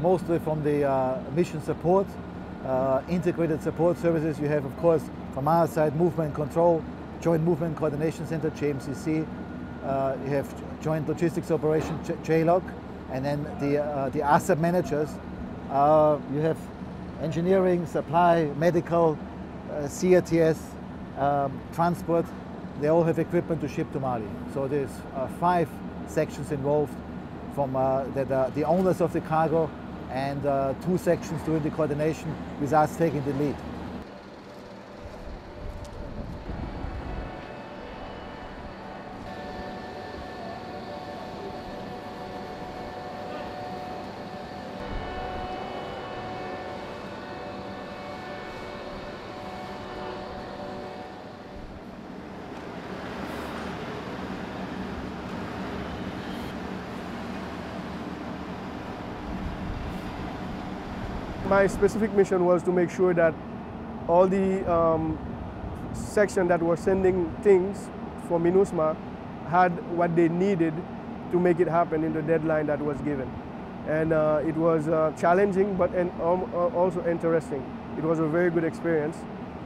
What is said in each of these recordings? mostly from the mission support, integrated support services. You have, of course, from our side, movement control, Joint Movement Coordination Center, JMCC. You have Joint Logistics Operation, JLOG, and then the asset managers. You have engineering, supply, medical, CRTS, transport. They all have equipment to ship to Mali. So there's 5 sections involved, from that are the owners of the cargo, and 2 sections doing the coordination with us taking the lead. My specific mission was to make sure that all the sections that were sending things for MINUSMA had what they needed to make it happen in the deadline that was given. And it was challenging, but also interesting. It was a very good experience.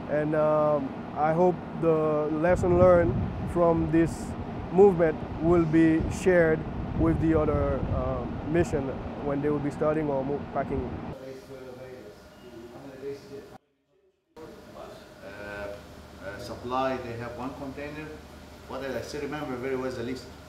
And I hope the lesson learned from this movement will be shared with the other mission when they will be starting or packing. Supply, they have one container. What I still remember very well is the list.